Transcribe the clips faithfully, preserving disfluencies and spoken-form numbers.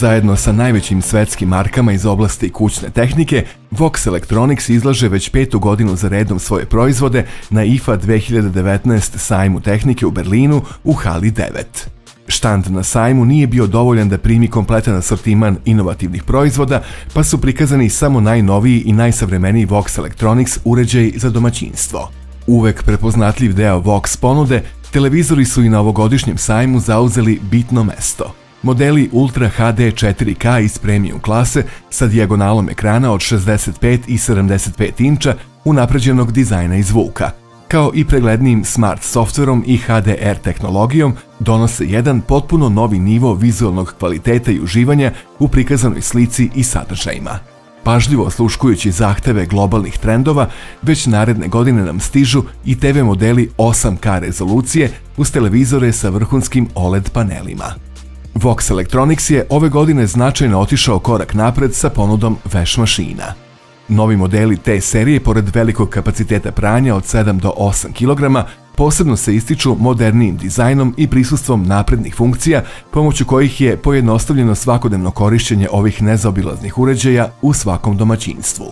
Zajedno sa najvećim svetskim markama iz oblasti kućne tehnike, Vox Electronics izlaže već petu godinu za redom svoje proizvode na I F A dve hiljade devetnaeste sajmu tehnike u Berlinu u hali devet. Štand na sajmu nije bio dovoljan da primi kompletan asortiman inovativnih proizvoda, pa su prikazani samo najnoviji i najsavremeniji Vox Electronics uređaj za domaćinstvo. Uvek prepoznatljiv deo Vox ponude, televizori su i na ovogodišnjem sajmu zauzeli bitno mesto. Modeli Ultra H D četiri K iz premium klase sa dijagonalom ekrana od šezdeset pet i sedamdeset pet inča unapređenog dizajna i zvuka, kao i preglednim smart softverom i H D R tehnologijom donose jedan potpuno novi nivo vizualnog kvaliteta i uživanja u prikazanoj slici i sadržajima. Pažljivo osluškujući zahteve globalnih trendova, već naredne godine nam stižu i T V modeli osam K rezolucije uz televizore sa vrhunskim O L E D panelima. Vox Electronics je ove godine značajno otišao korak napred sa ponudom veš mašina. Novi modeli te serije, pored velikog kapaciteta pranja od sedam do osam kilograma, posebno se ističu modernijim dizajnom i prisustvom naprednih funkcija, pomoću kojih je pojednostavljeno svakodnevno korišćenje ovih nezaobilaznih uređaja u svakom domaćinstvu.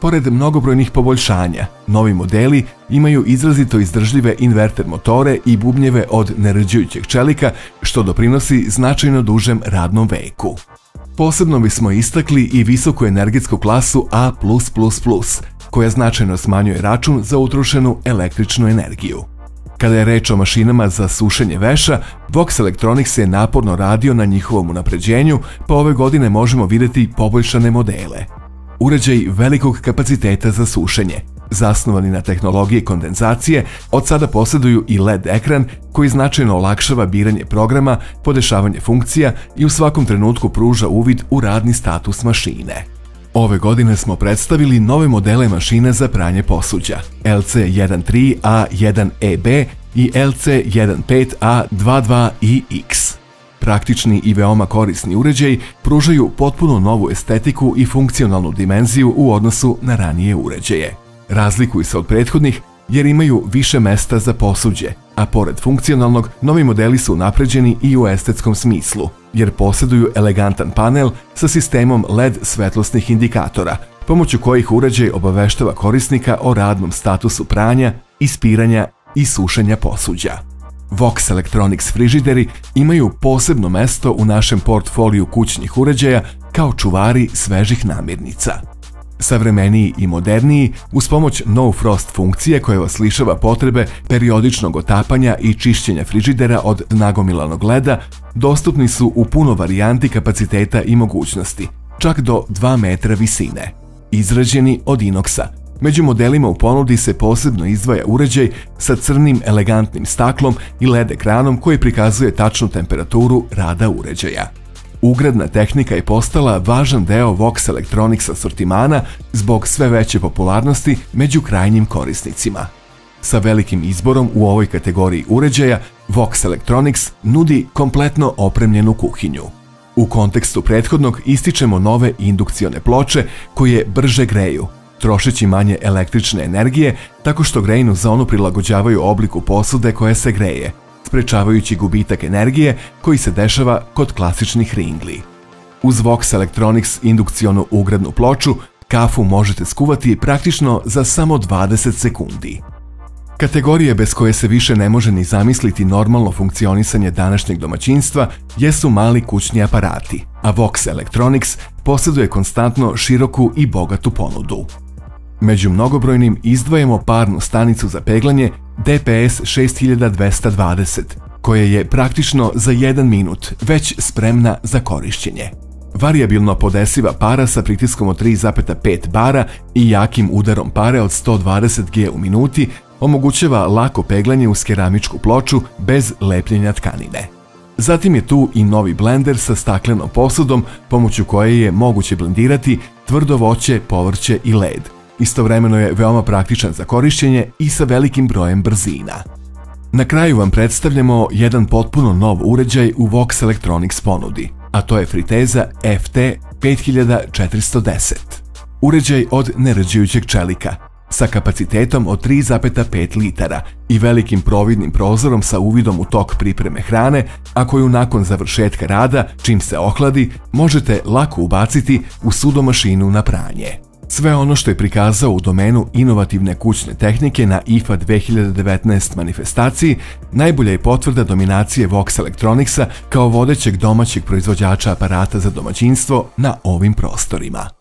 Pored mnogobrojnih poboljšanja, novi modeli imaju izrazito izdržljive inverter motore i bubnjeve od nerađujućeg čelika, što doprinosi značajno dužem radnom veku. Posebno bismo istakli i visoku energetsku klasu A plus plus plus, koja značajno smanjuje račun za utrošenu električnu energiju. Kada je reč o mašinama za sušenje veša, Vox Electronics je naporno radio na njihovom unapređenju, pa ove godine možemo videti poboljšane modele. Uređaj velikog kapaciteta za sušenje, zasnovani na tehnologiji kondenzacije, od sada posjeduju i L E D ekran koji značajno olakšava biranje programa, podešavanje funkcija i u svakom trenutku pruža uvid u radni status mašine. Ove godine smo predstavili nove modele mašine za pranje posuđa L C trinaest A jedan E B i L C petnaest A dvadeset dva I X. Praktični i veoma korisni uređaj pružaju potpuno novu estetiku i funkcionalnu dimenziju u odnosu na ranije uređaje. Razlikuju se od prethodnih jer imaju više mesta za posuđe, a pored funkcionalnog, novi modeli su unapređeni i u estetskom smislu, jer posjeduju elegantan panel sa sistemom L E D svetlosnih indikatora, pomoću kojih uređaj obaveštava korisnika o radnom statusu pranja, ispiranja i sušenja posuđa. Vox Electronics frižideri imaju posebno mesto u našem portfoliju kućnih uređaja kao čuvari svežih namirnica. Savremeniji i moderniji, uz pomoć no-frost funkcije koja vas lišava potrebe periodičnog otapanja i čišćenja frižidera od nagomilanog leda, dostupni su u puno varijanti kapaciteta i mogućnosti, čak do dva metra visine, izrađeni od inoksa. Među modelima u ponudi se posebno izdvaja uređaj sa crnim elegantnim staklom i L E D ekranom koji prikazuje tačnu temperaturu rada uređaja. Ugradna tehnika je postala važan deo Vox Electronics asortimana zbog sve veće popularnosti među krajnjim korisnicima. Sa velikim izborom u ovoj kategoriji uređaja, Vox Electronics nudi kompletno opremljenu kuhinju. U kontekstu prethodnog ističemo nove indukcione ploče koje brže greju, trošeći manje električne energije tako što grejnu zonu prilagođavaju obliku posude koja se greje, sprečavajući gubitak energije koji se dešava kod klasičnih ringli. Uz Vox Electronics indukcionu ugradnu ploču, kafu možete skuvati praktično za samo dvadeset sekundi. Kategorije bez koje se više ne može ni zamisliti normalno funkcionisanje današnjeg domaćinstva jesu mali kućni aparati, a Vox Electronics posjeduje konstantno široku i bogatu ponudu. Među mnogobrojnim izdvajamo parnu stanicu za peglanje D P S šest hiljada dvesta dvadeset, koja je praktično za jedan minut već spremna za korišćenje. Varijabilno podesiva para sa pritiskom od tri zarez pet bara i jakim udarom pare od sto dvadeset G u minuti omogućava lako peglanje uz keramičku ploču bez lepljenja tkanine. Zatim je tu i novi blender sa staklenom posudom pomoću koje je moguće blendirati tvrdo voće, povrće i led. Istovremeno je veoma praktičan za korišćenje i sa velikim brojem brzina. Na kraju vam predstavljamo jedan potpuno nov uređaj u Vox Electronics ponudi, a to je friteza F T pet hiljada četiristo deset. Uređaj od nerađujućeg čelika, sa kapacitetom od tri zarez pet litara i velikim providnim prozorom sa uvidom u tok pripreme hrane, a koju nakon završetka rada, čim se ohladi, možete lako ubaciti u sudomašinu na pranje. Sve ono što je prikazao u domenu inovativne kućne tehnike na I F A dve hiljade devetnaeste manifestaciji najbolja je potvrda dominacije Vox Electronicsa kao vodećeg domaćeg proizvođača aparata za domaćinstvo na ovim prostorima.